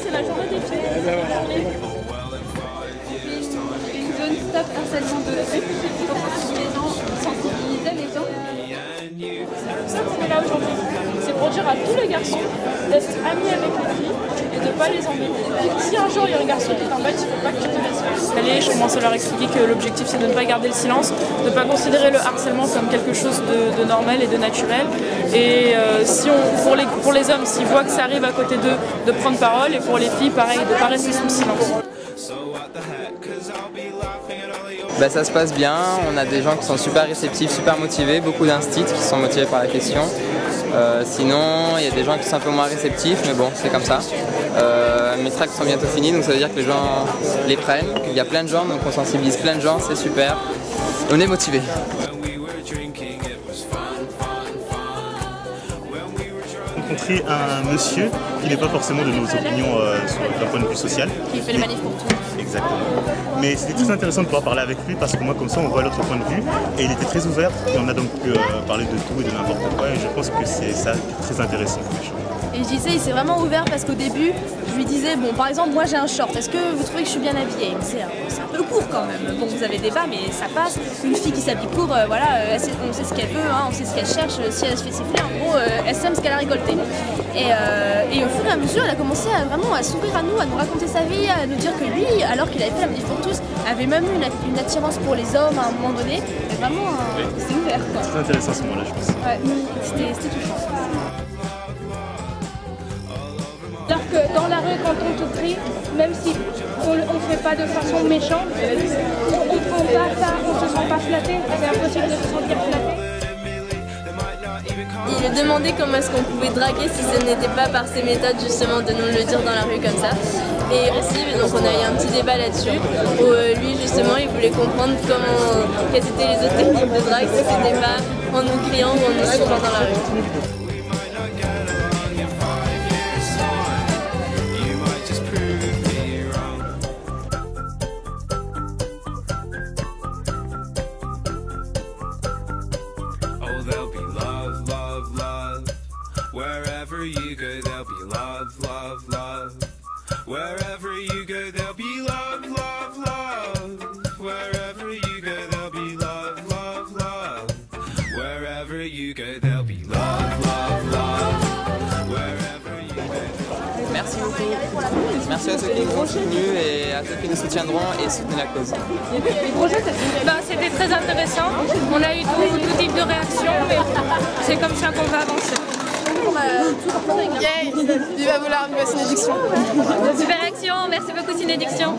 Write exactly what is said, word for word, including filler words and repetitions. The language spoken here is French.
C'est la journée des filles. C'est une zone stop harcèlement de rue pour sensibiliser les gens. C'est pour ça qu'on est là aujourd'hui. C'est pour dire à tous les garçons d'être amis avec les filles et de ne pas les embêter. Si un jour il y a un garçon qui t'embête, il ne faut pas que tu te laisses faire. Allez, je commence à leur expliquer que l'objectif c'est de ne pas garder le silence, de ne pas considérer le harcèlement comme quelque chose de, de normal et de naturel. Et euh, si on, pour, les, pour les hommes, s'ils voient que ça arrive à côté d'eux, de prendre parole, et pour les filles, pareil, de ne pas rester sous le silence. Bah, ça se passe bien, on a des gens qui sont super réceptifs, super motivés, beaucoup d'instits qui sont motivés par la question. Euh, sinon, il y a des gens qui sont un peu moins réceptifs, mais bon, c'est comme ça. Euh, mes tracts sont bientôt finis, donc ça veut dire que les gens les prennent. Il y a plein de gens, donc on sensibilise plein de gens, c'est super. On est motivés. Rencontrer un monsieur qui n'est pas forcément de nos opinions euh, d'un point de vue social. Qui fait le manif pour tout. Exactement. Mais c'était très intéressant de pouvoir parler avec lui parce que moi comme ça on voit l'autre point de vue et il était très ouvert et on a donc euh, parlé de tout et de n'importe quoi et je pense que c'est ça qui est très intéressant. Et je disais, il s'est vraiment ouvert parce qu'au début, je lui disais, bon par exemple moi j'ai un short, est-ce que vous trouvez que je suis bien habillée? C'est un, un peu court quand même, bon vous avez débat mais ça passe, une fille qui s'habille court, euh, voilà, euh, on sait ce qu'elle veut, hein, on sait ce qu'elle cherche, si elle se fait siffler, en gros, euh, elle sème ce qu'elle a récolté. Et, euh, et au fur et à mesure, elle a commencé à, vraiment à s'ouvrir à nous, à nous raconter sa vie, à nous dire que lui, alors qu'il avait fait la manif pour tous, avait même eu une, une attirance pour les hommes à un moment donné, et vraiment, euh, oui. C'est ouvert quoi. C'est intéressant ce moment-là je pense. Ouais, c'était touchant. Alors que dans la rue, quand on te crie, même si on ne fait pas de façon méchante, on ne prend pas ça, on ne se sent pas flatté, c'est impossible de se sentir flatté. Il a demandé comment est-ce qu'on pouvait draguer si ce n'était pas par ces méthodes justement de nous le dire dans la rue comme ça. Et aussi, donc on a eu un petit débat là-dessus, où lui justement il voulait comprendre comment, quelles étaient les autres techniques de drague, si c'était pas en nous criant ou en nous sourant dans la rue. Wherever you go, there'll be love, love, love. Wherever you go, there'll be love, love, love. Wherever you go, there'll be love, love, love. Wherever you go, there'll be love, love, love. Wherever you go. Merci beaucoup. Merci à ceux qui nous ont soutenus et à ceux qui nous soutiendront et soutenez la cause. Les projets, c'était très intéressant. On a eu tout, tout type de réactions, mais c'est comme ça qu'on va avancer. Yeah, vive à vous l'arrivée à Cinedixion. Super action, merci beaucoup Cinedixion.